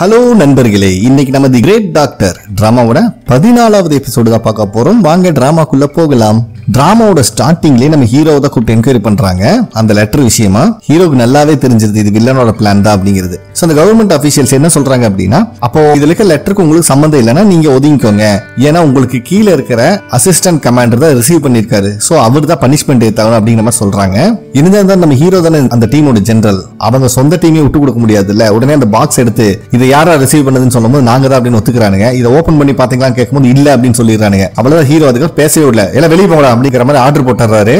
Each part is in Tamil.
ஹலோ நண்பர்களே, இன்னைக்கு நம்ம தி கிரேட் டாக்டர் டிராமாவோட 14வது எபிசோடு தான் பார்க்க போறோம். வாங்க டிராமாக்குள்ள போகலாம். டிராமாவோட ஸ்டார்டிங்லயே நம்ம ஹீரோவை தான் கூப்பிட்டு என்கொயரி பண்றாங்க. அந்த லெட்டர் விஷயமா ஹீரோக்கு நல்லாவே தெரிஞ்சிருது இது வில்லனோட பிளான் தான் அப்படிங்கிறது. சோ அந்த கவர்மெண்ட் ஆபீஷியல்ஸ் என்ன சொல்றாங்க அப்படின்னா, அப்போ இதுல இருக்க லெட்டருக்கு உங்களுக்கு சம்பந்தம் இல்லைன்னா நீங்க ஒதுங்கிக்கோங்க, ஏன்னா உங்களுக்கு கீழே இருக்கிற அசிஸ்டன்ட் கமாண்டர் தான் ரிசீவ் பண்ணிருக்காரு, சோ அவர் தான் பனிஷ்மெண்ட் ஏத்தாங்க அப்படிங்கிற மாதிரி சொல்றாங்க. இருந்தாலும் நம்ம ஹீரோ தானே அந்த டீமோட ஜெனரல், அவங்க சொந்த டீமே விட்டு கொடுக்க முடியாது இல்ல. உடனே அந்த பாக்ஸ் எடுத்து இதை யாரா ரிசீவ் பண்ணதுன்னு சொல்லும்போது நாங்க தான் அப்படின்னு ஒத்துக்கிறானுங்க. இதை ஓபன் பண்ணி பாத்தீங்களான்னு கேட்கும்போது இல்ல அப்படின்னு சொல்லிடுறானுங்க. அவ்வளவுதான், ஹீரோ அதுக்கு பேசவே இல்லை, எல்லாம் வெளியே போகலாம் அப்படிங்கிற மாதிரி ஆர்டர் போட்டுறாரு.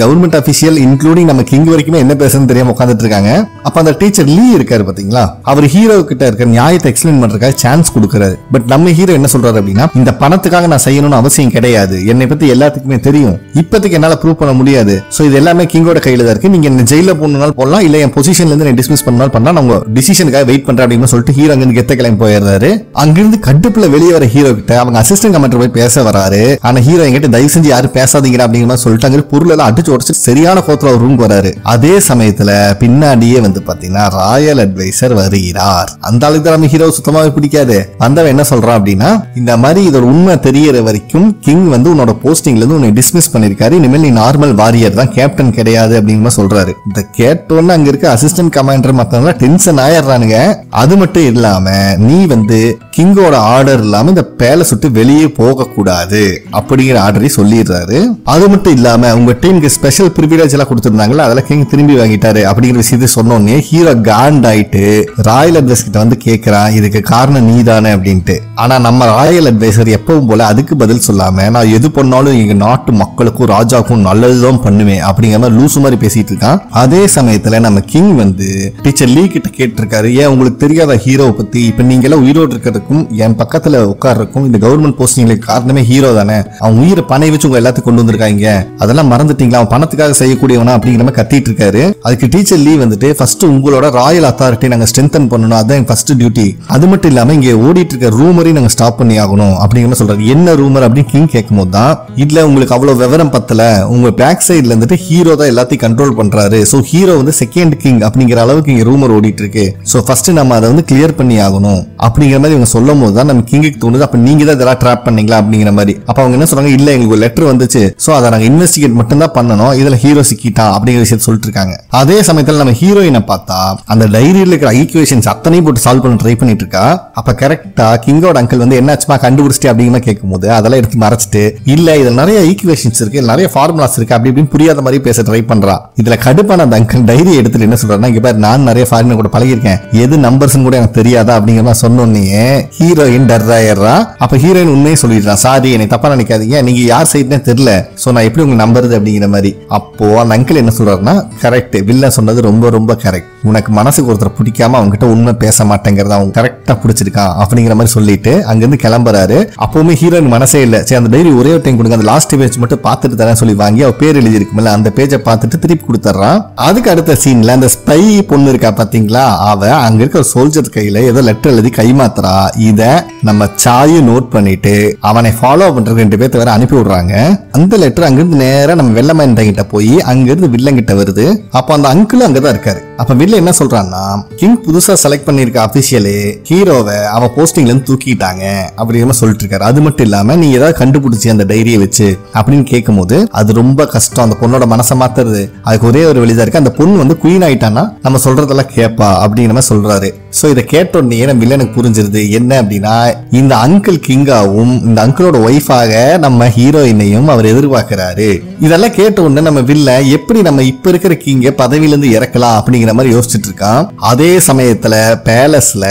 கவர்மெண்ட் ஆபீஷியல் இன்க்ளூடிங் நம்ம கிங் வரைக்கும் என்ன பேசுறது தெரியாம உட்காந்துட்டு இருக்காங்க. அப்ப அந்த டீச்சர் லீ இருக்காரு பாத்தீங்களா, அவர் ஹீரோ கிட்ட இருக்கிற நியாயத்தை எக்ஸ்பிளைன் பண்றதுக்காக சான்ஸ் கொடுக்கறாரு. பட் நம்ம ஹீரோ என்ன சொல்றாரு அப்படின்னா, இந்த பணத்துக்காக நான் செய்யணும்னு அவசியம் கிடையாது, என்னை பத்தி எல்லாத்துக்குமே தெரியும், இப்போதைக்கு என்னால ப்ரூவ் பண்ண முடியாது, சோ இது எல்லாமே கிங்கோட கையில தான் இருக்கு, நீங்க என்ன ஜெயில போனாலும் போடலாம், இல்ல என் பொசிஷன்ல இருந்து என்ன டிஸ்மிஸ் பண்ணாலும் பண்ணலாம், உங்க டிசிஷனுக்காக வெயிட் பண்றேன் அப்படின்னு சொல்லிட்டு ஹீரோ அங்கிருந்து கெத்த கிளம்பி போயிடுறாரு. அங்கிருந்து கடுப்புல வெளியே வர ஹீரோ கிட்ட அவங்க அசிஸ்டன்ட் கமாண்டர் போய் பேச வராரு. ஆனா ஹீரோ என்கிட்ட தயவு செஞ்சு யாரும் பேசாதீங்க அப்படிங்கிற மாதிரி சொல்லிட்டாங்க. பொருளெல்லாம் அடிச்சு உடச்சு சரியான கோத்துல ஒரு ரூம் வராரு. அதே சமயத்துல பின்னாடியே வந்து பாத்தீங்கன்னா ராயல் அட்வைசர் வருகிறார். அந்த அளவுக்கு நம்ம ஹீரோ சுத்தமாவே பிடிக்காது. வந்தவன் என்ன சொல்றான் அப்படின்னா, இந்த மாதிரி இதோட உண்மை தெரியற வரைக்கும் கிங் வந்து உன்னோட போஸ்டிங்ல இருந்து உன்னை டிஸ்மிஸ் பண்ணிருக்காரு, இனிமேல் நீ நார்மல் வாரியர் தான், கேப்டன் கிடையாது அப்படிங்கிற சொல்றாரு. இந்த கேப்டன் அங்க இருக்க அசிஸ்டன்ட் கமாண்டர் மத்தவங்க டென்ஷன் ஆயிடுறானுங்க. அது மட்டும் இல்லாம நீ வந்து கிங்கோட ஆர்டர் இல்லாம இந்த பேலஸ் விட்டு வெளியே போக கூடாது அப்படிங்கிற ஆர்டரை சொல்லிடுறாரு. அது மட்டும் இல்லாம உங்க டீமுக்கு ஸ்பெஷல் பிரிவிலேஜ் எல்லாம் கொடுத்திருந்தாங்களா அதெல்லாம் கிங் திரும்பி வாங்கிட்டாரு அப்படிங்கிற விஷயத்தை சொன்னோன்னே ஹீரோ காண்ட் ஆயிட்டு ராயல் அட்வைசர் கிட்ட வந்து கேட்கிறான், இதுக்கு காரணம் நீதானே அப்படின்ட்டு. ஆனா நம்ம ராயல் அட்வைசர் எப்பவும் போல அதுக்கு பதில் சொல்லாம நான் எது பண்ணாலும் எங்க நாட்டு மக்களுக்கும் ராஜாக்கும் நல்லதுதான் பண்ணுவேன் அப்படிங்கிற மாதிரி லூசு மாதிரி பேசிட்டு இருக்கான். அதே சமயத்துல நம்ம கிங் வந்து டீச்சர் லீ கிட்ட கேட்டிருக்காரு, ஏன் உங்களுக்கு தெரியாத ஹீரோ பத்தி, இப்ப நீங்க எல்லாம் உயிரோடு இருக்கிறதுக்கும் என் பக்கத்துல உட்கார்றதுக்கும் இந்த கவர்மெண்ட் போஸ்டிங்களுக்கு காரணமே ஹீரோ தானே, அவன் உயிரை பணம் வச்சு உங்க எல்லாத்தையும் கொண்டு வந்திருக்காங்க, அதெல்லாம் மறந்துட்டீங்களா, அவன் பணத்துக்காக செய்யக்கூடியவனா அப்படிங்கிற மாதிரி கத்திட்டு இருக்காரு. அதுக்கு டீச்சர் லீ வந்துட்டு, ஃபர்ஸ்ட் உங்களோட ராயல் அத்தாரிட்டி நாங்க ஸ்ட்ரென்தன் பண்ணணும், அதுதான் என் ஃபர்ஸ்ட் டியூட்டி, அது மட்டும் இல்லாம இங்க ஓடிட்டு இருக்க ரூமரையும் நாங்க ஸ்டாப் பண்ணி ஆகணும் அப்படிங்கிற மாதிரி சொல்றாரு. என்ன ரூமர் அப்படின்னு கிங் கேட்கும் போது தான், இதுல உங்களுக்கு அவ்வளவு விவரம் பத்தல, உங்க பேக் சைட்ல இருந்துட்டு ஹீரோ தான் எல்லாத்தையும் கண்ட்ரோல் பண்றாரு, சோ ஹீரோ வந்து செகண்ட் கிங் அப்படிங்கிற அளவுக்கு இங்க ரூமர் ஓடிட்டு இருக்கு, சோ ஃபர்ஸ்ட் நம்ம அதை வந்து கிளியர் பண்ணி ஆகணும் அப்படிங்கிற மாதிரி இவங்க சொல்லும் போது தான் நம்ம கிங்குக்கு தோணுது, அப்ப நீங்க தான் இதெல்லாம் ட்ராப் பண்ணீங்களா அப்படிங்கிற மாதிரி. அப்ப அவங்க என்ன சொல்றாங்க, இல்ல எங்களுக்கு லெட்டர் வந்துச்சு, சோ அதை நாங்க இன்வெஸ்டிகேட் மட்டும் தான் பண்ணணும், இதுல ஹீரோ சிக்கிட்டான் அப்படிங்கிற விஷயத்த சொல்லிட்டு இருக்காங்க. அதே சமயத்துல நம்ம ஹீரோயினை பார்த்தா அந்த டைரியில இருக்கிற ஈக்குவேஷன்ஸ் அத்தனையும் போட்டு சால்வ் பண்ண ட்ரை பண்ணிட்டு இருக்கா. அப்ப கரெக்டா கிங்கோட அங்கிள் வந்து என்னாச்சுமா கண்டுபிடிச்சிட்டு அப்படிங்கிற கேட்கும் போது அதெல்லாம் எடுத்து மறைச்சிட்டு, இல்ல இதுல நிறைய ஈக்குவேஷன்ஸ் இருக்கு, நிறைய ஃபார்முலாஸ் இருக்கு அப்படி இப்படின்னு புரியாத மாதிரி பேச ட்ரை பண்றா. இதுல கடுப்பான அந்த அங்கிள் டைரி எடுத்துட்டு என்ன சொல்றாருன்னா, இங்க பாரு நான் நிறைய ஃபார்முலா கூட பழகிருக்கேன், எது நம்பர்ஸ் கூட எனக்கு தெரியாதா அப்படிங்கிற மாதிரி சொன்னோன்னே ஹீரோயின் டர் ஆயிடுறா. அப்ப ஹீரோயின் உண்மையை சொல்லிடுறான், சாரி என்னை தப்பா நினைக்காதீங்க, நீங்க யார் சைடுனே தெரியல, சோ நான் எப்படி உங்க நம்புறது அப்படிங்கிற மாதிரி. அப்போ அந்த அங்கிள் என்ன சொல்றாருன்னா, கரெக்ட் வில்ல சொன்னது ரொம்ப ரொம்ப கரெக்ட், உனக்கு மனசுக்கு ஒருத்தர் பிடிக்காம அவங்க கிட்ட உண்மை பேச மாட்டேங்கிறத அவங்க கரெக்டா பிடிச்சிருக்கான் அப்படிங்கிற மாதிரி சொல்லிட்டு அங்கிருந்து கிளம்புறாரு. அப்பவுமே ஹீரோயின் மனசே இல்ல, சரி அந்த டைரி ஒரே ஒரு டைம் கொடுங்க, அந்த லாஸ்ட் பேஜ் மட்டும் பாத்துட்டு தரேன் சொல்லி வாங்கி அவ பேர் எழுதி இருக்குமில்ல அந்த பேஜை பார்த்துட்டு திருப்பி கொடுத்துறான். அதுக்கு அடுத்த சீன்ல அந்த ஸ்பை பொண்ணு இருக்கா பாத்தீங்களா, அவ அங்க இருக்க சோல்ஜர் கையில ஏதோ லெட்டர் எழுதி கைமாத்துறா. இத நம்ம சாயு நோட் பண்ணிட்டு அவனை ஃபாலோ பண்ற ரெண்டு பேர்த்த வேற அனுப்பி விடுறாங்க. அந்த லெட்டர் அங்கிருந்து நேரா நம்ம வெள்ளமன் கிட்ட போய் அங்கிருந்து வில்லங்கிட்ட வருது. அப்ப அந்த அங்கிள் அங்கதான் இருக்காரு. அப்ப வில்ல என்ன சொல்றான்னா, கிங் புதுசா செலக்ட் பண்ணிருக்க அபிஷியலே ஹீரோவை அவன் போஸ்டிங்ல இருந்து தூக்கிட்டாங்க அப்படின்னு சொல்லிட்டு இருக்காரு. அது மட்டும் இல்லாம நீ ஏதாவது கண்டுபிடிச்சி அந்த டைரியை வச்சு அப்படின்னு கேட்கும் போது அது ரொம்ப கஷ்டம், அந்த பொண்ணோட மனசை மாத்துறது அதுக்கு ஒரே ஒரு வழிதான் இருக்கு, அந்த பொண்ணு வந்து குயின் ஆயிட்டான்னா நம்ம சொல்றதெல்லாம் கேட்பா அப்படிங்கிற மாதிரி சொல்றாரு. சோ இதை கேட்டோடனே நம்ம வில்லனுக்கு புரிஞ்சிருது என்ன அப்படின்னா, இந்த அங்கிள் கிங்காவும் இந்த அங்கிளோட ஒய்ஃபாக நம்ம ஹீரோயினையும் அவர் எதிர்பார்க்கிறாரு. இதெல்லாம் கேட்ட உடனே நம்ம வில்ல எப்படி நம்ம இப்ப இருக்கிற கிங்க பதவியில இருந்து இறக்கலாம் அப்படிங்கிற மாதிரி யோசிச்சுட்டு இருக்கான். அதே சமயத்துல பேலஸ்ல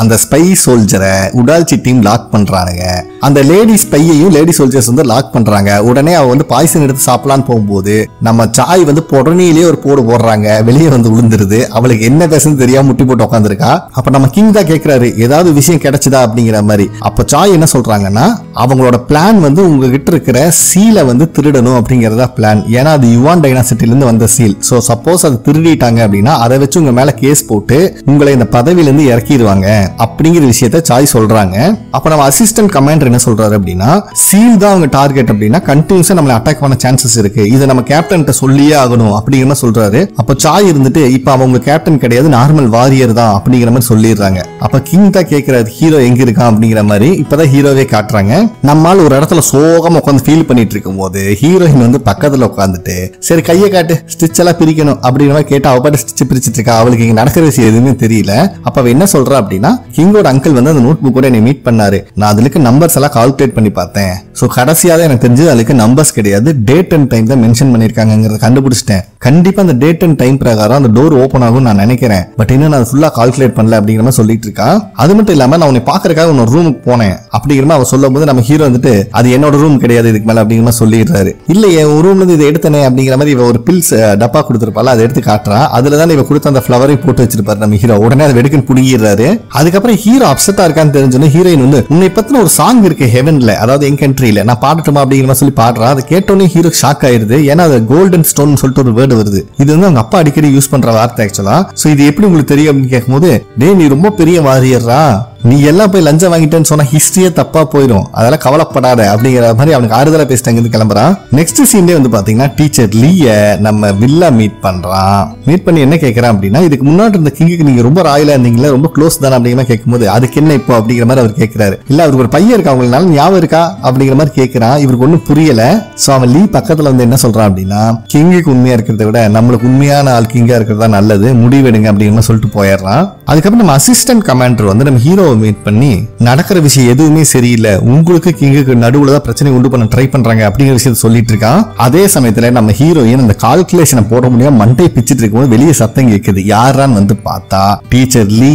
அந்த ஸ்பை சோல்ஜரை உடால்சி டீம் லாக் பண்றானுங்க. அந்த லேடி ஸ்பையையும் லேடி சோல்ஜர்ஸ் வந்து லாக் பண்றாங்க. உடனே அவ வந்து பாய்சன் எடுத்து சாப்பிடலான்னு போகும்போது நம்ம சாய் வந்து புடனிலேயே ஒரு போடு போடுறாங்க, வெளியே வந்து விழுந்துருது. அவளுக்கு என்ன பேசுன்னு தெரியாம முட்டி போட்டு உட்காந்துருக்கா. அப்ப நம்ம கிங் தான் கேட்கிறாரு, ஏதாவது விஷயம் கிடைச்சதா அப்படிங்கிற மாதிரி. அப்ப சாய் என்ன சொல்றாங்கன்னா, அவங்களோட பிளான் வந்து உங்ககிட்ட இருக்கிற சீலை வந்து திருடணும் அப்படிங்கறதா பிளான், ஏன்னா அது யுவான் டைனாசிட்டில இருந்து வந்த சீல், சோ சப்போஸ் அது திருடிட்டாங்க அப்படின்னா அதை வச்சு உங்க மேல கேஸ் போட்டு உங்களை இந்த பதவியிலிருந்து இறக்கிடுவாங்க அப்படிங்கிற விஷயத்தை சாய் சொல்றாங்க. அப்ப நம்ம அசிஸ்டன்ட் கமாண்டர் என்ன சொல்றாரு அப்படின்னா, சீல் தான் அவங்க டார்கெட் அப்படின்னா கண்டினியூஸா நம்மளை அட்டாக் பண்ண சான்சஸ் இருக்கு, இதை நம்ம கேப்டன் கிட்ட சொல்லியே ஆகணும் அப்படிங்கிற மாதிரி சொல்றாரு. அப்ப சாய் இருந்துட்டு இப்ப அவங்க கேப்டன் கிடையாது நார்மல் வாரியர் தான் அப்படிங்கிற மாதிரி சொல்லிடுறாங்க. அப்ப கிங் தான் கேட்கிறாரு ஹீரோ எங்க இருக்கான் அப்படிங்கிற மாதிரி. இப்பதான் ஹீரோவே காட்டுறாங்க. நம்மளால ஒரு இடத்துல சோகமா உட்காந்து ஃபீல் பண்ணிட்டு இருக்கும் போது ஹீரோயின் வந்து பக்கத்துல உட்காந்துட்டு சரி கையை காட்டு ஸ்டிச் எல்லாம் பிரிக்கணும் அப்படிங்கிற மாதிரி கேட்டு அவ பாட்டு ஸ்டிச் பிரிச்சுட்டு இருக்கா. அவளுக்கு இங்க நடக்கிற விஷயம் எதுவுமே தெரியல. அப்ப அவ என்ன சொல்றா அப்படின்னா, கிங்கோட அங்கிள் வந்து அந்த நோட் புக்கோட என்னை மீட் பண்ணாரு, நான் அதுக்கு நம்பர்ஸ் எல்லாம் கால்குலேட் பண்ணி பார்த்தேன், சோ கடைசியா தான் எனக்கு தெரிஞ்சது அதுக்கு நம்பர்ஸ் கிடையாது, டேட் அண்ட் டைம் தான் மென்ஷன் பண்ணிருக்காங்கிறத கண்டுபிடிச்சிட்டேன். கண்டிப்பா அந்த டேட் அண்ட் டைம் பிரகாரம் அந்த டோர் ஓபன் ஆகும் நான் நினைக்கிறேன், பட் இன்னும் நான் ஃபுல்லா கால்குலேட் பண்ணல அப்படிங்கிற மாதிரி சொல்லிட்டு இருக்கா. அது மட்டும் இல்லாம நான் உன்னை பாக்குறதுக்காக உன்னோட ரூமுக்கு போனேன் அப்படிங்கிற மாதிரி அவன் சொல்லும் போது நம்ம ஹீரோ வந்துட்டு அது என்னோட ரூம் கிடையாது இதுக்கு மேல அப்படிங்கிற மாதிரி சொல்லிடுறாரு. இல்ல என் ரூம்ல இருந்து இதை எடுத்தனே அப்படிங்கிற மாதிரி இவ ஒரு பில்ஸ் டப்பா கொடுத்துருப்பாள், அதை எடுத்து காட்டுறா. அதுலதான் இவ கொடுத்த அந்த ஃபிளவரையும் போட்டு வச்சிருப்பாரு நம்ம ஹீரோ. உடனே அதை எடுக்கன்னு புடுங்கிடுறாரு. அதுக்கப்புறம் ஹீரோ அப்செட்டா இருக்கான்னு தெரிஞ்சோன்னு ஹீரோயின் வந்து உன்னை பத்தின ஒரு சாங் இருக்கு ஹெவன்ல, அதாவது என் கண்ட்ரியில, நான் பாடட்டுமா அப்படிங்கிற மாதிரி சொல்லி பாடுறா. அதை கேட்டோன்னே ஹீரோ ஷாக் ஆயிருது. ஏன்னா அது கோல்டன் ஸ்டோன் சொல்லிட்டு ஒரு வேர்டு வருது, இது வந்து அவங்க அப்பா அடிக்கடி யூஸ் பண்ற வார்த்தை ஆக்சுவலா. சோ இது எப்படி உங்களுக்கு தெரியும் அப்படின்னு கேட்கும்போது, டேய் நீ ரொம்ப பெரிய வாரியர்ரா, நீ எல்லாம் போய் லஞ்சம் வாங்கிட்டேன்னு சொன்னா ஹிஸ்டரியே தப்பா போயிடும், அதெல்லாம் கவலைப்படாத அப்படிங்கிற மாதிரி அவனுக்கு ஆறுதலா பேசிட்டாங்க. கிளம்புறான். நெக்ஸ்ட் சீன்லேயே வந்து பாத்தீங்கன்னா டீச்சர் லீய நம்ம வில்லா மீட் பண்றான். மீட் பண்ணி என்ன கேட்கறான் அப்படின்னா, இதுக்கு முன்னாடி இருந்த கிங்குக்கு நீங்க ரொம்ப ராயலா இருந்தீங்களா, ரொம்ப க்ளோஸ் தானே அப்படிங்கிற மாதிரி கேட்கும்போது, அதுக்கு என்ன இப்போ அப்படிங்கிற மாதிரி அவர் கேட்கிறாரு. இல்ல அவருக்கு ஒரு பையன் இருக்கா அவங்களால ஞாபகம் இருக்கா அப்படிங்கிற மாதிரி கேட்கிறான். இவருக்கு ஒன்னும் புரியல. சோ அவன் லீ பக்கத்துல வந்து என்ன சொல்றான் அப்படின்னா, கிங்குக்கு உண்மையா இருக்கிறத விட நம்மளுக்கு உண்மையான ஆள் கிங்கா இருக்கிறதா நல்லது, முடிவெடுங்க அப்படிங்கிற மாதிரி சொல்லிட்டு போயிடுறான். அதுக்கப்புறம் நம்ம அசிஸ்டன்ட் கமாண்டர் வந்து நம்ம ஹீரோ மீட் பண்ணி நடக்கிற விஷயம் எதுவுமே சரியில்லை, உங்களுக்கு கிங்குக்கு நடுவுல தான் பிரச்சனை உண்டு பண்ண ட்ரை பண்றாங்க அப்படிங்கிற விஷயத்த சொல்லிட்டு இருக்கான். அதே சமயத்துல நம்ம ஹீரோயின் அந்த கால்குலேஷனை போட முடியாம மண்டை பிச்சுட்டு இருக்கும்போது வெளியே சத்தம் கேட்குது. யாரான்னு வந்து பார்த்தா டீச்சர் லீ,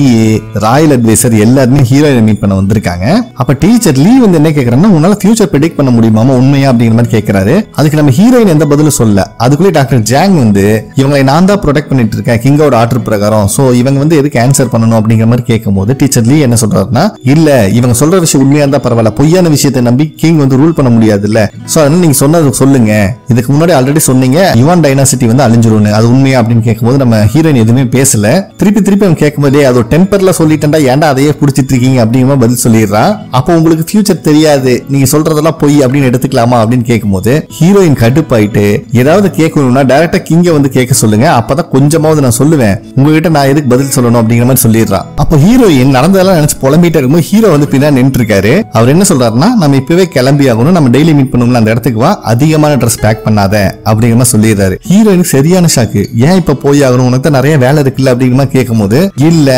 ராயல் அட்வைசர் எல்லாருமே ஹீரோயினை மீட் பண்ண வந்திருக்காங்க. அப்ப டீச்சர் லீ வந்து என்ன கேட்கறாங்கன்னா, உன்னால ஃபியூச்சர் ப்ரெடிக்ட் பண்ண முடியுமா உண்மையா அப்படிங்கிற மாதிரி கேட்கறாரு. அதுக்கு நம்ம ஹீரோயின் எந்த பதிலும் சொல்ல. அதுக்குள்ளே டாக்டர் ஜாங் வந்து இவங்களை நான் தான் ப்ரொடெக்ட் பண்ணிட்டு இருக்கேன் கிங்கோட ஆர்டர் பிரகாரம், சோ இவங்க வந்து எதுக்கு ஆன்சர் பண்ணணும் அப்படிங்கிற மாதிரி கேட்கும்போது டீச்சர் லீ என்ன சொல்றாருன்னா, இல்ல இவங்க சொல்ற விஷயம் உண்மையா இருந்தா பரவாயில்ல, பொய்யான விஷயத்தை நம்பி கிங் வந்து ரூல் பண்ண முடியாது இல்ல, சோ அதனால நீங்க சொன்னது சொல்லுங்க, இதுக்கு முன்னாடி ஆல்ரெடி சொன்னீங்க யுவான் டைனாசிட்டி வந்து அழிஞ்சிரும், அது உண்மையா அப்படின்னு கேட்கும்போது நம்ம ஹீரோயின் எதுவுமே பேசல. திருப்பி திருப்பி அவன் கேட்கும்போதே அது ஒரு டெம்பர்ல சொல்லிட்டேன்டா ஏன்டா அதையே புடிச்சிட்டு இருக்கீங்க அப்படிங்கிற பதில் சொல்லிடுறான். அப்போ உங்களுக்கு ஃபியூச்சர் தெரியாது, நீங்க சொல்றதெல்லாம் பொய் அப்படின்னு எடுத்துக்கலாமா அப்படின்னு கேட்கும்போது ஹீரோயின் கடுப்பாயிட்டு, ஏதாவது கேட்கணும்னா டைரக்டா கிங்க வந்து கேட்க சொல்லுங்க, அப்பதான் கொஞ்சமாவது நான் சொல்லுவேன், உங்ககிட்ட நான் எதுக்கு பதில் சொல்லணும் அப்படிங்கிற மாதிரி சொல்லிடுறான். அப்போ ஹீரோயின் நடந்ததெல்லாம் நினைச்சு புலம்பிட்டு இருக்கும்போது ஹீரோ வந்து பின்னாடி நின்று இருக்காரு. அவர் என்ன சொல்றாருன்னா, நம்ம இப்பவே கிளம்பி ஆகணும், நம்ம டெய்லி மீட் பண்ணோம்ல அந்த இடத்துக்கு வா, அதிகமான ட்ரெஸ் பேக் பண்ணாத அப்படிங்கிற மாதிரி சொல்லிடுறாரு. ஹீரோயினுக்கு சரியான ஷாக்கு. ஏன் இப்ப போய் ஆகணும், உனக்கு தான் நிறைய வேலை இருக்குல்ல அப்படிங்கிற மாதிரி கேட்கும்போது, இல்ல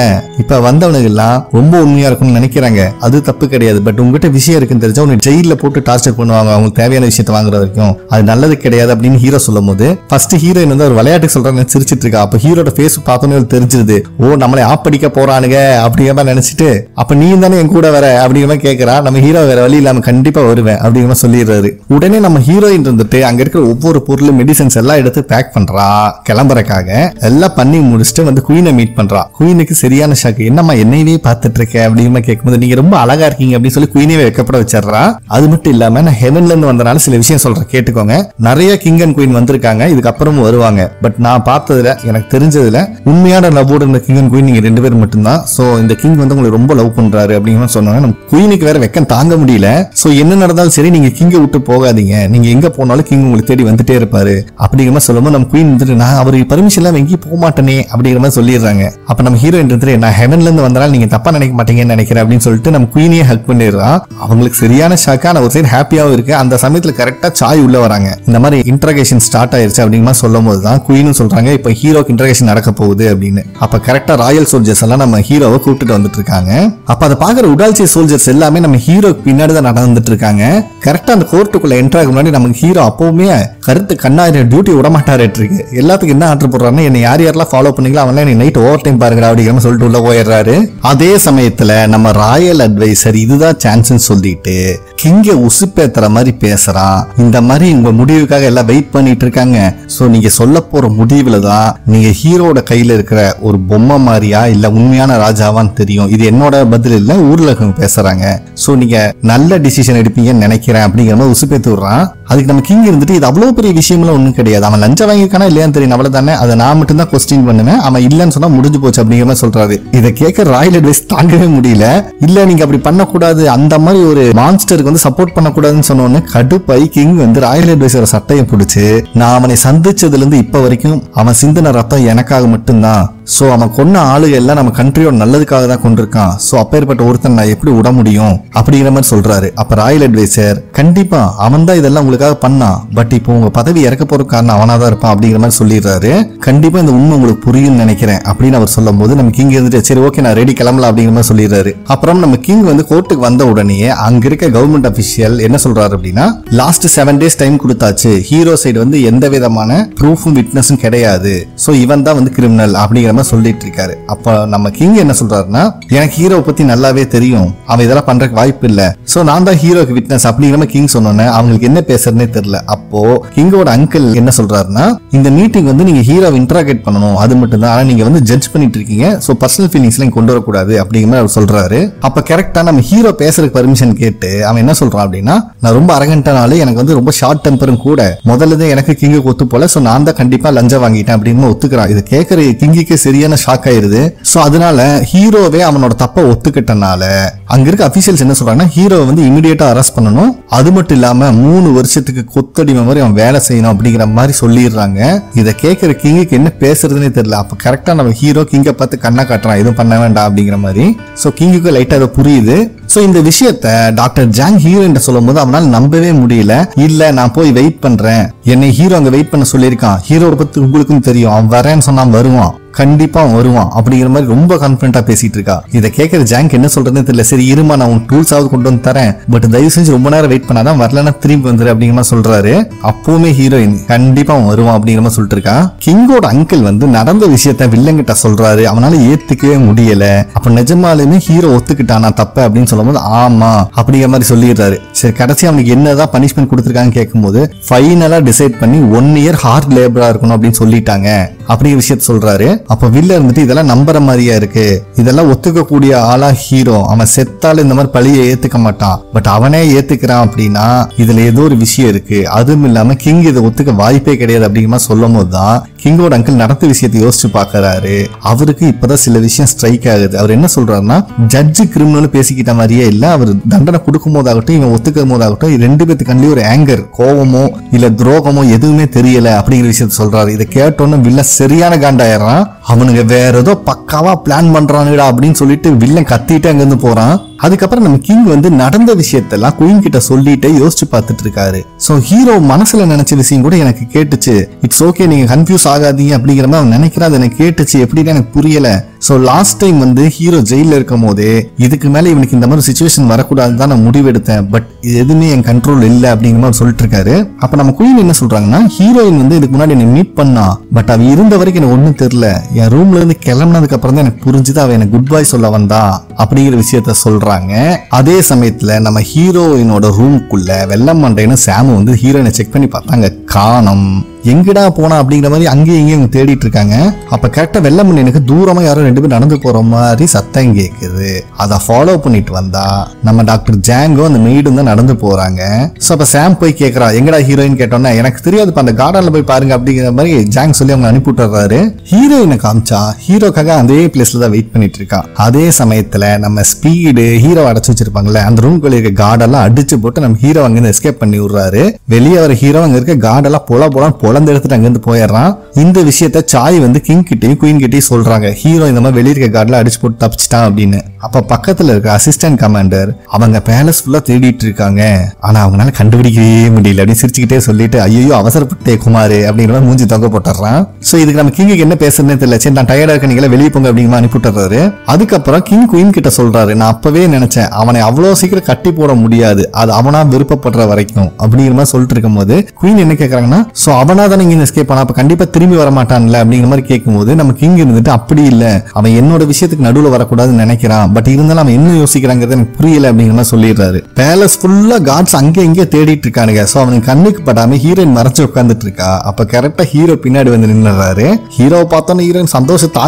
இப்ப வந்தவனுக்கு எல்லாம் ரொம்ப உண்மையா இருக்கும்னு நினைக்கிறாங்க, அது தப்பு கிடையாது, பட் உங்ககிட்ட விஷயம் இருக்குன்னு தெரிஞ்சா உன்னை ஜெயில போட்டு டார்ச்சர் பண்ணுவாங்க, அவங்களுக்கு தேவையான விஷயத்த வாங்குற வரைக்கும் அது நல்லது கிடையாது அப்படின்னு ஹீரோ சொல்லும் போது ஃபர்ஸ்ட் ஹீரோயின் வந்து ஒரு விளையாட்டு சொல்றாங்க சிரிச்சிட்டு இருக்கா. அப்ப ஹீரோட பேஸ் பார்த்தோன்னே தெரிஞ்சிருது, ஓ நம்மளை ஆப்படிக்க போறானுங்க அப்படிங்கிற மாதிரி நினைச்சிட்டு, அப்ப நீ தானே என் கூட வர அப்படிங்கிற மாதிரி கேட்கறா. நம்ம ஹீரோ வேற வழி இல்லாம கண்டிப்பா வருவேன் அப்படிங்கிற மாதிரி சொல்லிடுறாரு. உடனே நம்ம ஹீரோயின் இருந்துட்டு அங்க இருக்கிற ஒவ்வொரு பொருளும் மெடிசன்ஸ் எல்லாம் எடுத்து பேக் பண்றா கிளம்புறக்காக. எல்லாம் பண்ணி முடிச்சுட்டு வந்து குயினை மீட் பண்றா. குயினுக்கு சரியான ஷாக். என்னம்மா என்னையவே பார்த்துட்டு இருக்க அப்படிங்கிற மாதிரி கேட்கும்போது, நீங்க ரொம்ப அழகா இருக்கீங்க அப்படின்னு சொல்லி குயினே வைக்கப்பட வச்சிடறா. அது மட்டும் இல்லாம நான் ஹெவன்ல இருந்து வந்தனால சில விஷயம் சொல்றேன் கேட்டுக்கோங்க, நிறைய கிங் அண்ட் குயின் வந்திருக்காங்க, இதுக்கப்புறமும் வருவாங்க, பட் நான் பார்த்ததுல எனக்கு தெரிஞ்சதுல உண்மையான லவ்வோட இருந்த கிங் அண்ட் குயின் நீங்க ரெண்டு பேரும் மட்டும்தான், சோ இந்த கிங் வந்து உங்களுக்கு ரொம்ப லவ் பண்றாரு அப்படிங்கிற சொன்னாங்க. நம்ம குயினுக்கு வேற வெக்கம் தாங்க முடியல. சோ என்ன நடந்தாலும் சரி நீங்க கிங்க விட்டு போகாதீங்க, நீங்க எங்க போனாலும் கிங் உங்களுக்கு தேடி வந்துட்டே இருப்பாரு அப்படிங்கிற மாதிரி சொல்லும்போது நம்ம குயின் வந்துட்டு நான் அவருக்கு பர்மிஷன் இல்லாம எங்கேயும் போக மாட்டேனே அப்படிங்கிற மாதிரி சொல்லிடுறாங்க. அப்ப நம்ம ஹீரோயின் இருந்துட்டு நான் ஹெவன்ல இருந்து வந்தனால நீங்க தப்பா நினைக்க மாட்டீங்கன்னு நினைக்கிறேன் அப்படின்னு சொல்லிட்டு நம்ம குயினையே ஹக் பண்ணிடுறான். அவங்களுக்கு சரியான ஷாக்கா. நான் ஒரு சைடு ஹாப்பியாவும் இருக்கு. அந்த சமயத்துல கரெக்டா சாய் உள்ள வராங்க. இந்த மாதிரி இன்டர்கேஷன் ஸ்டார்ட் ஆயிருச்சு அப்படிங்கிற மாதிரி சொல்லும் போதுதான் குயினும் சொல்றாங்க இப்ப ஹீரோக்கு இன்டர்கேஷன் நடக்க போகுது அப்படின்னு. அப்ப கரெக்டா ராயல் சோல்ஜர்ஸ் எல்லாம் நம்ம ஹீரோவை கூப்பிட்டு வந்துட்டு இருக்காங்க. அப்ப அதை பாக்குற உடால்ச்சி சோல்ஜர்ஸ் எல்லாமே நம்ம ஹீரோக்கு பின்னாடி தான் நடந்துட்டு இருக்காங்க. கரெக்டா அந்த கோர்ட்டுக்குள்ள என்ட்ராக முன்னாடி நம்ம ஹீரோ அப்பவுமே கருத்து கண்ணாயிர டியூட்டி விடமாட்டார்ட்டு இருக்கு. எல்லாத்துக்கும் என்ன ஆர்டர் போடுறாருன்னா, என்ன யார் யாரெல்லாம் ஃபாலோ பண்ணீங்களோ அவன் எனக்கு நைட் ஓவர் டைம் பாருங்க அப்படிங்கிற சொல்லிட்டு உள்ள போயிடுறாரு. அதே சமயத்துல நம்ம ராயல் அட்வைசர் இதுதான் சான்ஸ்ன்னு சொல்லிட்டு கிங்க உசுப்பேத்துற மாதிரி பேசுறான். இந்த மாதிரி உங்க முடிவுக்காக எல்லாம் வெயிட் பண்ணிட்டு இருக்காங்க. சோ நீங்க சொல்ல போற முடிவுல தான் நீங்க ஹீரோட கையில இருக்கிற ஒரு பொம்மை மாதிரியா இல்ல உண்மையான ராஜாவான்னு தெரியும். இது என்னோட பதில் இல்ல, ஊர்ல பேசுறாங்க. சோ நீங்க நல்ல டிசிஷன் எடுப்பீங்கன்னு நினைக்கிறேன் அப்படிங்கிற மாதிரி உசுப்பேத்து விடுறான். அதுக்கு நம்ம கிங் இருந்துட்டு இது அவ்வளோ பெரிய விஷயம்லாம் ஒன்றும் கிடையாது, அவன் லஞ்சம் வாங்கியிருக்கானா இல்லையான்னு தெரியும் அவ்வளோ தானே, அதை நான் மட்டும்தான் கொஸ்டின் பண்ணுவேன், அவன் இல்லைன்னு சொன்னால் முடிஞ்சு போச்சு அப்படிங்கிற மாதிரி சொல்கிறாரு. இதை கேட்க ராயல் அட்வைஸ் தாங்கவே முடியல. இல்லை நீங்கள் அப்படி பண்ணக்கூடாது, அந்த மாதிரி ஒரு மான்ஸ்டருக்கு வந்து சப்போர்ட் பண்ணக்கூடாதுன்னு சொன்னோன்னு கடுப்பை கிங் வந்து ராயல் அட்வைஸோட சட்டையை பிடிச்சி, நான் அவனை சந்திச்சதுலேருந்து இப்போ வரைக்கும் அவன் சிந்தின ரத்தம் எனக்காக மட்டும்தான், ஸோ அவன் கொன்ன ஆளுக எல்லாம் நம்ம கண்ட்ரியோட நல்லதுக்காக தான் கொண்டிருக்கான், ஸோ அப்பேற்பட்ட ஒருத்தன் நான் எப்படி விட முடியும் அப்படிங்கிற மாதிரி சொல்றாரு. அப்போ ராயல் அட்வைசர், கண்டிப்பா அவன் தான் இதெல்லாம் உங்களுக்காக பண்ணான், பட் இப்போ உங்க பதவி இறக்க போற காரணம் அவனா தான் இருப்பான் அப்படிங்கிற மாதிரி சொல்லிடுறாரு. கண்டிப்பா இந்த உண்மை உங்களுக்கு புரியும் நினைக்கிறேன் அப்படின்னு அவர் சொல்லும் போது நம்ம கிங் இருந்துட்டு சரி ஓகே நான் ரெடி கிளம்பலாம் அப்படிங்கிற மாதிரி சொல்லிடுறாரு. அப்புறம் நம்ம கிங் வந்து கோர்ட்டுக்கு வந்த உடனே அங்க இருக்க கவர்மெண்ட் அபிஷியல் என்ன சொல்றாரு அப்படின்னா, லாஸ்ட் 7 days டைம் கொடுத்தாச்சு, ஹீரோ சைடு வந்து எந்த விதமான ப்ரூஃபும் விட்னஸும் கிடையாது, ஸோ இவன் தான் வந்து கிரிமினல் அப்படிங்கிற சொல்லிட்டு இருக்காரு. அப்ப நம்ம கிங் என்ன சொல்றாருன்னா, எனக்கு ஹீரோ பத்தி நல்லாவே தெரியும், அவன் இதெல்லாம் பண்றதுக்கு வாய்ப்பு இல்ல, சோ நான் தான் ஹீரோக்கு விட்னஸ் அப்படிங்கிற மாதிரி கிங் சொன்னோன்னே அவங்களுக்கு என்ன பேசுறதுனே தெரியல. அப்போ கிங்கோட அங்கிள் என்ன சொல்றாருன்னா, இந்த மீட்டிங் வந்து நீங்க ஹீரோ இன்டராகேட் பண்ணணும் அது மட்டும் தான், ஆனா நீங்க வந்து ஜட்ஜ் பண்ணிட்டு இருக்கீங்க, சோ பர்சனல் ஃபீலிங்ஸ்ல நீங்க கொண்டு வரக்கூடாது அப்படிங்கிற மாதிரி அவர் சொல்றாரு. அப்ப கரெக்டா நம்ம ஹீரோ பேசுறதுக்கு பர்மிஷன் கேட்டு அவன் என்ன சொல்றான் அப்படின்னா, நான் ரொம்ப அரகண்டானாலும் எனக்கு வந்து ரொம்ப ஷார்ட் டெம்பரும் கூட, முதல்ல எனக்கு கிங்க ஒத்து போல, சோ நான் தான் கண்டிப்பா லஞ்சம் வாங்கிட்டேன் அப்படின்னு ஒத்துக்கிறான். இதை கேட்கற கிங்குக்கு சரியான ஷாக் ஆயிருது. சோ அதனால ஹீரோவே அவனோட தப்ப ஒத்துக்கிட்டனால அங்க இருக்க அபிஷியல்ஸ் என்ன சொல்றாங்கன்னா, ஹீரோ வந்து இமிடியேட்டா அரெஸ்ட் பண்ணணும், அது மட்டும் இல்லாம 3 வருஷத்துக்கு கொத்தடிமை மாதிரி அவன் வேலை செய்யணும் அப்படிங்கிற மாதிரி சொல்லிடுறாங்க. இதை கேட்கிற கிங்குக்கு என்ன பேசுறதுன்னே தெரியல. அப்ப கரெக்டா நம்ம ஹீரோ கிங்க பார்த்து கண்ணா காட்டுறான், எதுவும் பண்ண வேண்டாம் அப்படிங்கிற மாதிரி. சோ கிங்குக்கு லைட்டா அதை புரியுது. சோ இந்த விஷயத்த டாக்டர் ஜாங் ஹீரோன்னு சொல்லும் போது அவனால் நம்பவே முடியல. இல்ல நான் போய் வெயிட் பண்றேன், என்னை ஹீரோ அங்க வெயிட் பண்ண சொல்லியிருக்கான், ஹீரோ பத்தி உங்களுக்கும் தெரியும், அவன் வரேன்னு சொன்னா வருவான், கண்டிப்பா வருவான் அப்படிங்கிற மாதிரி ரொம்ப கான்ஃபிடென்ட்டா பேசிட்டு இருக்கா. இதை கேட்கற ஜாங்க் என்ன சொல்றதுன்னு தெரியல. சரி இருமா நான் உன் டூல்ஸாவது கொண்டு வந்து தரேன், பட் தயவு செஞ்சு ரொம்ப நேரம் வெயிட் பண்ணாதான், வரலன்னா திரும்பி வந்துரு அப்படிங்கிற மாதிரி சொல்றாரு. அப்பவுமே ஹீரோயின் கண்டிப்பா வருவான் அப்படிங்கிற மாதிரி சொல்லிட்டு இருக்கா. கிங்கோட அங்கிள் வந்து நடந்த விஷயத்த வில்லங்கிட்ட சொல்றாரு, அவனால ஏத்துக்கவே முடியல. அப்ப நிஜமாலுமே ஹீரோ ஒத்துக்கிட்டானா தப்ப அப்படின்னு சொல்லும் போது ஆமா அப்படிங்கிற மாதிரி சொல்லிடுறாரு. சரி கடைசி அவனுக்கு என்னதான் பனிஷ்மெண்ட் கொடுத்துருக்காங்கன்னு கேட்கும்போது ஃபைனலா டிசைட் பண்ணி 1 year ஹார்ட் லேபரா இருக்கணும் அப்படின்னு சொல்லிட்டாங்க அப்படிங்கிற விஷயத்த சொல்றாரு. அப்ப வில்ல இருந்துட்டு இதெல்லாம் நம்புற மாதிரியா இருக்கு, இதெல்லாம் ஒத்துக்க கூடிய ஆளா ஹீரோ, அவன் செத்தாலும் இந்த மாதிரி பழியை ஏத்துக்க மாட்டான், பட் அவனே ஏத்துக்கிறான் அப்படின்னா இதுல ஏதோ ஒரு விஷயம் இருக்கு, அதுவும் இல்லாம கிங் இதை ஒத்துக்க வாய்ப்பே கிடையாது அப்படிங்கிற சொல்லும் போதுதான் கிங்கோட அங்கிள் நடத்த விஷயத்தை யோசிச்சு பாக்குறாரு. அவருக்கு இப்பதான் சில விஷயம் ஸ்ட்ரைக் ஆகுது. அவர் என்ன சொல்றாருன்னா, ஜட்ஜு கிரிமினல் பேசிக்கிட்ட மாதிரியே இல்ல, அவர் தண்டனை கொடுக்கும் போதாகட்டும் இவன் ஒத்துக்கும் போதாகட்டும் 2 பேத்துக்கு கண்டி ஒரு ஆங்கர், கோபமோ இல்ல துரோகமோ எதுவுமே தெரியல அப்படிங்கிற விஷயத்த சொல்றாரு. இதை கேட்டோன்னு வில்ல சரியான காண்டாயிடுறான். அவனுங்க வேற ஏதோ பக்காவா பிளான் பண்றானுடா அப்படின்னு சொல்லிட்டு வில்லன் கத்திட்டு அங்க இருந்து போறான். அதுக்கப்புறம் நம்ம கிங் வந்து நடந்த விஷயத்தெல்லாம் குயின் கிட்ட சொல்லிட்டு யோசிச்சு பார்த்துட்டு இருக்காரு. சோ ஹீரோ மனசுல நினைச்ச விஷயம் கூட எனக்கு கேட்டுச்சு, இட்ஸ் ஓகே நீங்க கன்ஃபியூஸ் ஆகாதீங்க அப்படிங்கிற மாதிரி அவன் நினைக்கிறான். அது எனக்கு கேட்டுச்சு எப்படின்னு எனக்கு புரியல. சோ லாஸ்ட் டைம் வந்து ஹீரோ ஜெயில இருக்கும் போதே இதுக்கு மேல இவனுக்கு இந்த மாதிரி சிச்சுவேஷன் வரக்கூடாதுன்னு தான் நான் முடிவெடுத்தேன், பட் எதுவுமே என் கண்ட்ரோல் இல்லை அப்படிங்கிற மாதிரி சொல்லிட்டு இருக்காரு. அப்ப நம்ம குயின் என்ன சொல்றாங்கன்னா, ஹீரோயின் வந்து இதுக்கு முன்னாடி என்னை மீட் பண்ணா, பட் அவ இருந்த வரைக்கும் எனக்கு ஒன்னும் தெரியல, என் ரூம்ல இருந்து கிளம்பினதுக்கு அப்புறம் தான் எனக்கு புரிஞ்சுது அவ எனக்கு குட் பை சொல்ல வந்தா அப்படிங்கிற விஷயத்த சொல்ற. அதே சமயத்துல நம்ம ஹீரோயினோட ரூமுக்குள்ள வெள்ளம் மண்டைன்னு சாமு வந்து ஹீரோயினை செக் பண்ணி பார்த்தாங்க, காணோம், எங்கடா போனா அப்படிங்கிற மாதிரி அங்கேயும் இங்கேயும் தேடிட்டு இருக்காங்க. அப்ப கரெக்டா வெள்ளம் மண்ணி எனக்கு தூரமா யாரும் 2 பேர் நடந்து போற மாதிரி சத்தம் கேக்குது. அதை ஃபாலோ பண்ணிட்டு வந்தா நம்ம டாக்டர் ஜாங்கோ அந்த மெய்டும் தான் நடந்து போறாங்க. சோ அப்ப சாம் போய் கேட்கறா, எங்கடா ஹீரோயின் கேட்டோம்னா எனக்கு தெரியாது, அந்த கார்டன்ல போய் பாருங்க அப்படிங்கிற மாதிரி ஜாங் சொல்லி அவங்க அனுப்பி விட்டுறாரு. ஹீரோயினை காமிச்சா ஹீரோக்காக அதே பிளேஸ்ல தான் வெயிட் பண்ணிட்டு இருக்கா. அதே சமயத்துல நம்ம ஸ்பீடு ஹீரோ அடைச்சு வச்சிருப்பாங்கல்ல அந்த ரூம்குள்ள இருக்க கார்டெல்லாம் அடிச்சு போட்டு நம்ம ஹீரோ அங்க இருந்து எஸ்கேப் பண்ணி விடுறாரு. வெளியே வர ஹீரோ அங்க இருக்க கார்டெல்லாம் போல போல குழந்தை எடுத்துட்டு அங்கிருந்து போயிடுறான். இந்த விஷயத்த சாய் வந்து கிங் கிட்டையும் குயின் கிட்டையும் சொல்றாங்க, ஹீரோ இந்த மாதிரி வெளியிருக்க கார்டில் அடிச்சு போட்டு தப்பிச்சிட்டான் அப்படின்னு. அப்ப பக்கத்துல இருக்க அசிஸ்டன்ட் கமாண்டர் அவங்க பேலஸ் ஃபுல்லா தேடிட்டு இருக்காங்க, ஆனா அவங்களால கண்டுபிடிக்கவே முடியல அப்படின்னு சிரிச்சுக்கிட்டே சொல்லிட்டு ஐயோ அவசரப்பட்டே குமார் அப்படிங்கிற மூஞ்சி தொங்க போட்டுறான். சோ இதுக்கு நம்ம கிங்குக்கு என்ன பேசுறதுன்னு தெரியல. சரி நான் டயர்டா இருக்க, நீங்களே வெளியே போங்க அப்படிங்கிற அனுப்பிட்டுறாரு. அதுக்கப்புறம் கிங் குயின் கிட்ட சொல்றாரு, நான் அப்பவே நினைச்சேன் அவனை அவ்வளவு சீக்கிரம் கட்டி போட முடியாது, அது அவனா விருப்பப்படுற வரைக்கும் அப்படிங்கிற மாதிரி சொல்லிட்டு இருக்கும் போது குயின் என்ன கேட்கறாங்கன்னா, சோ அவனா தான் நீங்க எஸ்கேப் பண்ணா அப்ப கண்டிப்பா திரும்பி வரமாட்டான்ல அப்படிங்கிற மாதிரி கேட்கும் போது நம்ம கிங் இருந்துட்டு அப்படி இல்ல, அவன் என்னோட விஷயத்துக்கு நடுவுல வரக்கூடாதுன்னு நினைக்கிறான், தான். பட் இருந்தாலும் அவன் என்ன யோசிக்கிறாங்கிறது எனக்கு புரியல அப்படிங்கிற மாதிரி சொல்லிடுறாரு. பேலஸ் ஃபுல்லா காட்ஸ் அங்கே இங்கே தேடிட்டு இருக்கானுங்க. சோ அவனுக்கு கண்ணுக்கு படாம ஹீரோயின் மறைச்சு உட்காந்துட்டு இருக்கா. அப்ப கரெக்டா ஹீரோ பின்னாடி வந்து நின்னுறாரு. ஹீரோ பார்த்தோன்னு ஹீரோயின் சந்தோஷத்தாக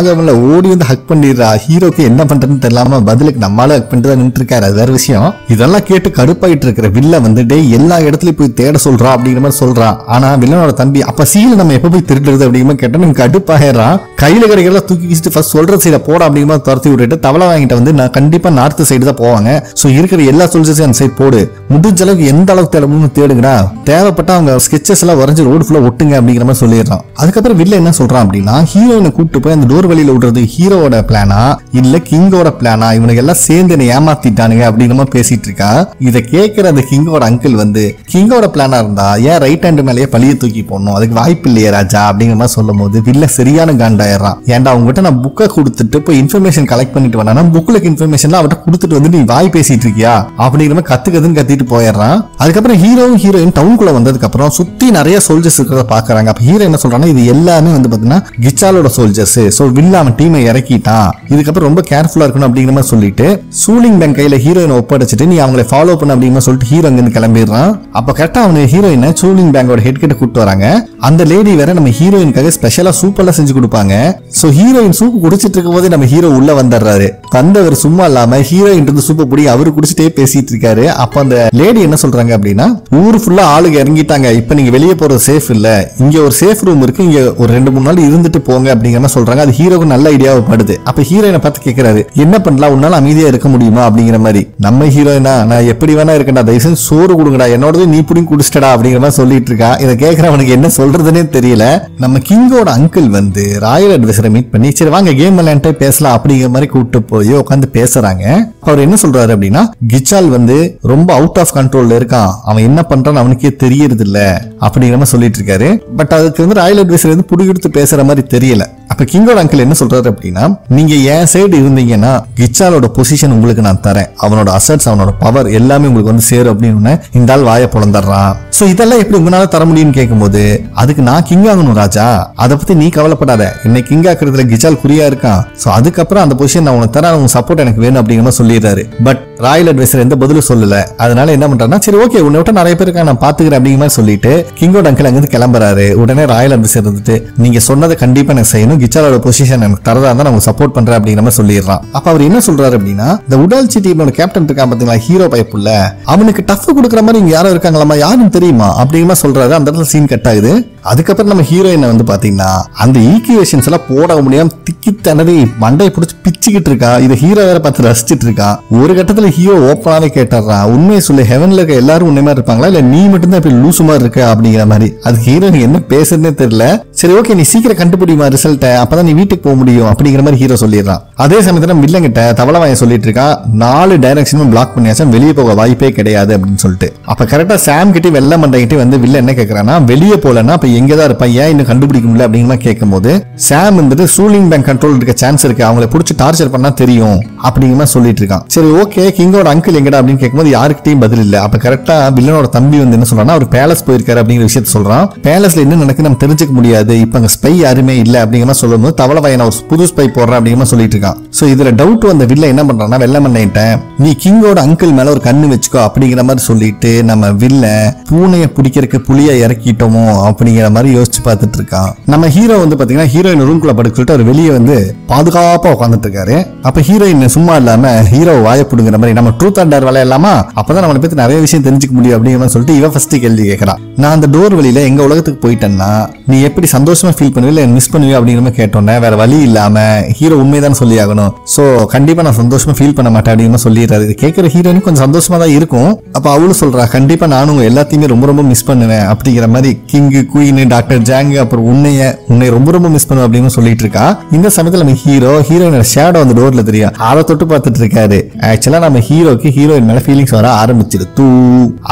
ஓடி வந்து ஹக் பண்ணிடுறா. ஹீரோக்கு என்ன பண்றதுன்னு தெரியலாம பதிலுக்கு நம்மளால ஹக் பண்ணிட்டு தான் நின்று இருக்காரு. அது வேற விஷயம். இதெல்லாம் கேட்டு கடுப்பாயிட்டு இருக்கிற வில்ல வந்துட்டு எல்லா இடத்துலயும் போய் தேட சொல்றா அப்படிங்கிற மாதிரி சொல்றான். ஆனா வில்லனோட தம்பி அப்ப சீல நம்ம எப்ப போய் திருடுறது அப்படிங்கிற கேட்டா நமக்கு கடுப்பாயிடுறான். கையில கிடைக்கிறத தூக்கி வீசிட்டு ஃபர்ஸ்ட் சொல்ற சைட போட அப்படிங்கிற மாதிரி துரத்தி விட்டுட்டு தவளை வாங்கிட்டு வந்து நான் கண்டிப்பா நார்த் சைடு தான் போவாங்க. சோ இருக்கிற எல்லா சோல்ஜர்ஸையும் அந்த சைடு போடு. முடிஞ்ச அளவுக்கு எந்த அளவுக்கு தேடணும்னு தேடுங்கடா. தேவைப்பட்ட அவங்க ஸ்கெச்சஸ் எல்லாம் வரைஞ்சு ரோடு ஃபுல்லா ஒட்டுங்க அப்படிங்கிற மாதிரி சொல்லிடுறான். அதுக்கப்புறம் வில்ல என்ன சொல்றான் அப்படின்னா ஹீரோயினை கூப்பிட்டு போய் அந்த டோர் வழியில விடுறது ஹீரோவோட பிளானா இல்ல கிங்கோட பிளானா, இவனுக்கு எல்லாம் சேர்ந்து என்ன ஏமாத்திட்டானுங்க அப்படிங்கிற மாதிரி பேசிட்டு இருக்கா. இதை கேட்கிற அந்த கிங்கோட அங்கிள் வந்து கிங்கோட பிளானா இருந்தா ஏன் ரைட் ஹேண்ட் மேலேயே பழிய தூக்கி போடணும், அதுக்கு வாய்ப்பு இல்லையே ராஜா அப்படிங்கிற மாதிரி சொல்லும் போது வில்ல சரியான காண்டாயிடுறான். ஏன்டா உங்ககிட்ட நான் புக்கை கொடுத்துட்டு போய் இன்ஃபர்மேஷன் கலெக்ட் பண்ணிட்டு வேணா புக்ல இன்ஃபர்மேஷன் அவட்ட கொடுத்துட்டு வந்து நீ வாய் பேசிட்டு இருக்கியா அப்படிங்கிற மாதிரி கத்துக்கதுன்னு கத்திட்டு போயிடுறான். அதுக்கப்புறம் ஹீரோவும் ஹீரோயின் டவுன்குள்ள வந்ததுக்கு அப்புறம் சுத்தி நிறைய சோல்ஜர்ஸ் இருக்கிறத பாக்குறாங்க. அப்ப ஹீரோ என்ன சொல்றாங்கன்னா இது எல்லாமே வந்து பாத்தீங்கன்னா கிச்சாலோட சோல்ஜர்ஸ். சோ வில்ல அவன் டீமை இறக்கிட்டான், இதுக்கப்புறம் ரொம்ப கேர்ஃபுல்லா இருக்கணும் அப்படிங்கிற மாதிரி சொல்லிட்டு சூலிங் பேங்க் கையில ஹீரோயினை ஒப்படைச்சிட்டு நீ அவங்களை ஃபாலோ பண்ண அப்படிங்கிற சொல்லிட்டு ஹீரோ அங்கிருந்து கிளம்பிடுறான். அப்ப கரெக்டா அவனு ஹீரோயினை சூலிங் பேங்கோட ஹெட் கிட்ட கூப்பிட்டு வராங்க. அந்த லேடி வேற நம்ம ஹீரோயினுக்காக ஸ்பெஷலா சூப்பெல்லாம் செஞ்சு கொடுப்பாங்க. சோ ஹீரோயின் சூப்பு குடிச்சிட்டு இருக்கும் போது நம்ம ஹீரோ உள்ள வந்துடுறாரு. தந்தவர் சும்மா இல்லாம ஹீரோயின் இருந்து சூப்பை பிடி அவரு குடிச்சிட்டே பேசிட்டு இருக்காரு. அப்ப அந்த லேடி என்ன சொல்றாங்க அப்படின்னா ஊர் ஃபுல்லா ஆளுங்க இறங்கிட்டாங்க, இப்ப நீங்க வெளியே போறது சேஃப் இல்ல, இங்க ஒரு சேஃப் ரூம் இருக்கு, இங்க ஒரு 2-3 நாள் இருந்துட்டு போங்க அப்படிங்கிற மாதிரி சொல்றாங்க. அது ஹீரோக்கு நல்ல ஐடியாவை படுது. அப்ப ஹீரோயினை பார்த்து கேட்கிறாரு என்ன பண்ணலாம், உன்னால அமைதியா இருக்க முடியுமா அப்படிங்கிற மாதிரி. நம்ம ஹீரோயினா நான் எப்படி வேணா இருக்கேன்டா, தயவு சோறு கொடுங்கடா, என்னோடது நீ புடி குடிச்சிட்டடா அப்படிங்கிற மாதிரி சொல்லிட்டு இருக்கா. இதை கேட்கிறவனுக்கு என்ன சொல்றதுன்னே தெரியல. நம்ம கிங்கோட அங்கிள் வந்து ராயல் அட்வைசரை மீட் பண்ணி சரி வாங்க கேம் விளையாண்டே பேசலாம் அப்படிங்கிற மாதிரி கூப்பிட்டு போய் உட்காந்து பேசுறாங்க. அவர் என்ன சொல்றாரு அப்படின்னா கிச்சால் வந்து ரொம்ப அவுட் ஆஃப் கண்ட்ரோல்ல இருக்கான், அவன் என்ன பண்றான்னு அவனுக்கே தெரியறது இல்ல அப்படிங்கிற மாதிரி சொல்லிட்டு இருக்காரு. பட் அதுக்கு வந்து ராயல் அட்வைசர் வந்து புடிக்கெடுத்து பேசுற மாதிரி தெரியல. அப்ப கிங்கோட அங்கிள் என்ன சொல்றாரு அப்படின்னா நீங்க என் சைடு இருந்தீங்கன்னா கிச்சாலோட பொசிஷன் உங்களுக்கு நான் தரேன், அவனோட அசட்ஸ் அவனோட பவர் எல்லாமே உங்களுக்கு வந்து சேரும் அப்படின்னு இந்த ஆள் வாயை புலந்துடுறான். சோ இதெல்லாம் எப்படி உங்களால தர முடியும்னு கேட்கும்போது அதுக்கு நான் கிங் ஆகணும் ராஜா, அதை பத்தி நீ கவலைப்படாத, என்னை கிங் ஆக்குறதுல கிச்சால் குறியா இருக்கான், சோ அதுக்கப்புறம் அந்த பொசிஷன் நான் உனக்கு தரேன், உங்க சப்போர்ட் எனக்கு வேணும் அப்படிங்கிற மாதிரி சொல்லிடுறாரு. பட் ராயல் அட்வைசர் எந்த பதிலும் சொல்லல. அதனால என்ன பண்றாருன்னா சரி ஓகே உன்னை விட்ட நிறைய பேருக்கு நான் பாத்துக்கிறேன் அப்படிங்கிற மாதிரி சொல்லிட்டு கிங்கோட அங்கிள் அங்கிருந்து கிளம்புறாரு. உடனே ராயல் அட்வைசர் இருந்துட்டு நீங்க சொன்னதை கண்டிப்பா எனக்கு செய்யணும், கிச்சாலோட பொசிஷன் எனக்கு தரதா இருந்தா நான் சப்போர்ட் பண்றேன் அப்படிங்கிற மாதிரி சொல்லிடுறான். அப்ப அவர் என்ன சொல்றாரு அப்படின்னா இந்த உடால்சி டீமோட கேப்டன் இருக்கான் பாத்தீங்களா ஹீரோ பயப்புள்ள, அவனுக்கு டஃப் கொடுக்குற மாதிரி இங்க யாரும் இருக்காங்களா யாரும் தெரியுமா அப்படிங்கிற மாதிரி சொல்றாரு. அந்த இடத்துல சீன் கட் ஆகுது. அதுக்கப்புறம் நம்ம ஹீரோயினை வந்து பாத்தீங்கன்னா அந்த ஈக்குவேஷன்ஸ் எல்லாம் போட முடியாம திக்கி திணறி மண்டையை பிடிச்சி பிச்சுக்கிட்டு இருக்கா. இதை ஹீரோ வேற பார்த்து ரசிச்சிட்டு இருக்கா. ஒரு கட்டத்துல ஹீரோ ஓப்பனாவே கேட்டுறான் உண்மையை சொல்லு, ஹெவன்ல இருக்க எல்லாரும் உண்மை மாதிரி இருப்பாங்களா இல்ல நீ மட்டும் தான் இப்படி லூசு மாதிரி இருக்க அப்படிங்கிற மாதிரி. அது ஹீரோயின் என்ன பேசுறதுன்னே தெரியல. சரி ஓகே நீ சீக்கிரம் கண்டுபிடிமா ரிசல்ட்டை, அப்பதான் நீ வீட்டுக்கு போக முடியும் அப்படிங்கிற மாதிரி ஹீரோ சொல்லிடுறான். அதே சமயத்துல வில்லங்கிட்ட தவளவாயன் சொல்லிட்டு இருக்கா 4 டைரக்ஷனும் பிளாக் பண்ணியாச்சும் வெளியே போக வாய்ப்பே கிடையாது அப்படின்னு சொல்லிட்டு. அப்ப கரெக்டா சாம் கிட்ட வெள்ள மண்டைகிட்டே வந்து வில்ல என்ன கேட்கறான்னா வெளியே போலன்னா எங்கதான் இருப்பான், ஏன் இன்னும் கண்டுபிடிக்க முடியல அப்படிங்கிற கேட்கும் போது சாம் வந்து சூலிங் பேங்க் கண்ட்ரோல் இருக்க சான்ஸ் இருக்கு, அவங்களை பிடிச்சி டார்ச்சர் பண்ணா தெரியும் அப்படிங்கிற சொல்லிட்டு இருக்கான். சரி ஓகே கிங்கோட அங்கிள் எங்கடா அப்படின்னு கேட்கும்போது யாருக்கிட்டையும் பதில் இல்ல. அப்ப கரெக்டா வில்லனோட தம்பி வந்து என்ன சொல்றான்னா அவர் பேலஸ் போயிருக்காரு அப்படிங்கிற விஷயத்த சொல்றான். பேலஸ்ல என்ன நடக்குது நம்ம தெரிஞ்சுக்க முடியாது, இப்ப அங்க ஸ்பை யாருமே இல்ல அப்படிங்கிற சொல்லும் போது தவளவாயன் ஒரு புது ஸ்பை போடுறான் அப்படிங்கிற சொல்லிட்டு இருக்கான். சோ இதுல டவுட் வந்த வில்ல என்ன பண்றான்னா வெள்ள மண்ணிட்டேன் நீ கிங்கோட அங்கிள் மேல ஒரு கண்ணு வச்சுக்கோ அப்படிங்கிற மாதிரி சொல்லிட்டு நம்ம வில்ல பூனையை பிடிக்கிறதுக்கு புளியா இறக்கிட்டோமோ அப்படிங்கிற மாதிரி யோசிச்சு பார்த்துட்டு இருக்கான். நம்ம ஹீரோ வந்து பாத்தீங்கன்னா ஹீரோயின் ரூம் குள்ள படுக்க சொல்லிட்டு அவர் வெளியே வந்து பாதுகாப்பா உட்காந்துட்டு இருக்காரு. அப்ப ஹீரோயின் சும்மா இல்லாம ஹீரோ வாய்ப்புடுங்கிற மாதிரி நம்ம ட்ரூத் அண்ட் டேர் விளையாடலாமா, அப்பதான் நம்மளை பத்தி நிறைய விஷயம் தெரிஞ்சுக்க முடியும் அப்படிங்கிற மாதிரி சொல்லிட்டு இவன் ஃபர்ஸ்ட் கேள்வி கேட்கறான். நான் அந்த டோர் வழியில எங்க உலகத்துக்கு போயிட்டேன்னா நீ எப்படி சந்தோஷமா ஃபீல் பண்ணுவே இல்ல மிஸ் பண்ணுவே அப்படிங்கிற மாதிரி கேட்டோன்னே வேற வழி இல்லாம ஹீரோ உண்மைதான் சொல்லி ஆகணும். சோ கண்டிப்பா நான் சந்தோஷமா ஃபீல் பண்ண மாட்டேன் அப்படிங்கிற சொல்லிடுறாரு. இது கேட்கிற ஹீரோயினுக்கு கொஞ்சம் சந்தோஷமா தான் இருக்கும். அப்ப அவளும் சொல்றா கண்டிப்பா நானும் உங்க எல்லாத்தையுமே ரொம்ப ரொம்ப மிஸ் பண்ணுவேன் அப்படிங்கிற மாதிரி கிங்கு குயின் டாக்டர் ஜாங் அப்புறம் உன்னை ரொம்ப ரொம்ப மிஸ் பண்ணுவேன் அப்படின்னு சொல்லிட்டு இருக்கா. இந்த சமயத்துல நம்ம ஹீரோ ஹீரோயினோட ஷேடோ அந்த டோர்ல தெரியும், அதை தொட்டு பார்த்துட்டு இருக்காரு. ஆக்சுவலா நம்ம ஹீரோக்கு ஹீரோயின் மேல ஃபீலிங்ஸ் வர ஆரம்பிச்சிடு தூ.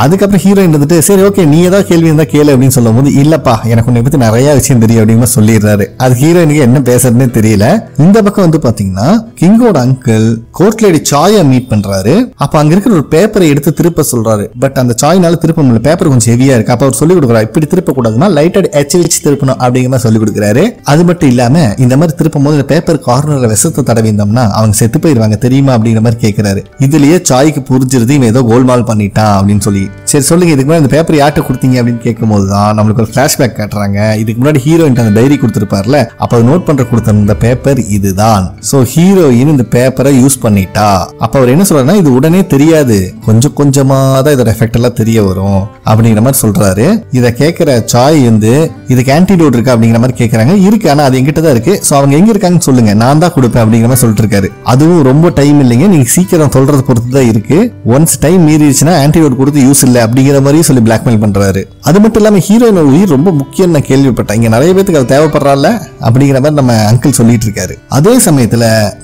அதுக்கப்புறம் ஹீரோயின் வந்துட்டு சரி ஓகே நீ ஏதாவது கேள்வி இருந்தா கேளு அப்படின்னு சொல்லும் போது இல்லப்பா எனக்கு உன்னை பத்தி நிறைய விஷயம் தெரியும் அப்படின்னு சொல்லிடுறாரு. அது ஹீரோயினுக்கு என்ன பேசுறதுன்னு தெரியல. இந்த பக்கம் வந்து பாத்தீங்கன்னா கிங்கோட அங்கிள் கோர்ட் லேடி சாயை மீட் பண்றாரு. அப்ப அங்க இருக்கிற ஒரு பேப்பரை எடுத்து திருப்ப சொல்றாரு. பட் அந்த சாய்னால திருப்ப முடியல, பேப்பர் கொஞ்சம் ஹெவியா இருக்கு. அப்ப அவர் சொல்லி கொடுக்குறாரு இப்படி திருப்ப கூடாதுன்னா லைட்டட் எச்எல்ஹெச் திருப்பணும் அப்படிங்கிற மாதிரி சொல்லி கொடுக்குறாரு. அது மட்டும் இல்லாம இந்த மாதிரி திருப்பும் போது பேப்பர் கார்னர்ல விஷத்தை தடவிந்தோம்னா அவங்க செத்து போயிருவாங்க தெரியுமா அப்படிங்கிற மாதிரி கேட்கிறாரு. இதுலயே சாய்க்கு புரிஞ்சிருது இவன் ஏதோ கோல்மால் பண்ணிட்டான் அப்படின்னு சொல்லி. சரி சொல்லுங்க இதுக்கு முன்னாடி இந்த பேப்பர் யார்ட்ட கொடுத்தீங்க அப்படின்னு கேட்கும் போதுதான் நம்மளுக்கு ஒரு பிளாஷ்பேக் காட்டுறாங்க. இதுக்கு முன்னாடி ஹீரோயின் அந்த டைரி கொடுத்திருப்பாருல, அப்ப நோட் பண்ற கொடுத்த இந்த பேப்பர் இதுதான். சோ ஹீரோயின் இந்த பேப்பரை யூஸ் பண்ணிட்டா. அப்ப அவர் என்ன சொல்றாருன்னா இது உடனே தெரியாது, கொஞ்சம் கொஞ்சமா தான் இதோட எஃபெக்ட் எல்லாம் தெரிய வரும் அப்படிங்கிற மாதிரி சொல்றாரு. இதை கேட்கிற சாய் வந்து இதுக்கு ஆன்டிடோட் இருக்கா அப்படிங்கிற மாதிரி கேட்கறாங்க. இருக்கு, ஆனா அது எங்கிட்ட தான் இருக்கு. சோ அவங்க எங்க இருக்காங்கன்னு சொல்லுங்க, நான் தான் கொடுப்பேன் அப்படிங்கிற மாதிரி சொல்லிட்டு இருக்காரு. அதுவும் ரொம்ப டைம் இல்லைங்க, நீங்க சீக்கிரம் சொல்றது பொறுத்து தான் இருக்கு. ஒன்ஸ் டைம் மீறிடுச்சுன்னா ஆன்டிடோட் கொடுத்து யூஸ் இல்லை அப்படிங்கிற மாதிரியும் சொல்லி பிளாக்மெயில் பண்றாரு. அது மட்டும் இல்லாம ஹீரோயின் உயிர் ரொம்ப முக்கியம் நான் கேள்விப்பட்டேன், இங்க நிறைய பேருக்கு அது தேவைப்படுறால அப்படிங்கிற மாதிரி நம்ம அங்கிள் சொல்லிட்டு இருக்காரு. அதே சமயத்துல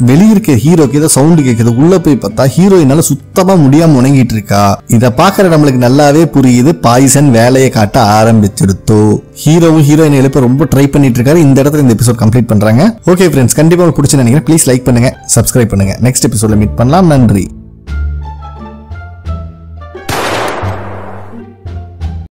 வெளியிருக்க ஹீரோக்கு ஏதோ சவுண்ட் கேட்குது. உள்ள போய் பார்த்தா ஹீரோயினால சுத்தமா முடியாம உணங்கிட்டு இருக்கா. இதை பாக்குற நம்மளுக்கு நல்லாவே புரியுது பாய்சன் வேலையை காட்ட ஆரம்பிச்சிடுத்து. ஹீரோவும் ஹீரோயின் எழுப்ப ரொம்ப ட்ரை பண்ணிட்டு இருக்காரு. இந்த இடத்துல இந்த எபிசோட் கம்ப்ளீட் பண்றாங்க. ஓகே ஃப்ரெண்ட்ஸ், கண்டிப்பா உங்களுக்கு பிடிச்சு நினைக்கிறேன். ப்ளீஸ் லைக் பண்ணுங்க, சப்ஸ்கிரைப் பண்ணுங்க. நெக்ஸ்ட் எபிசோட்ல மீட் பண்ணலாம். நன்றி.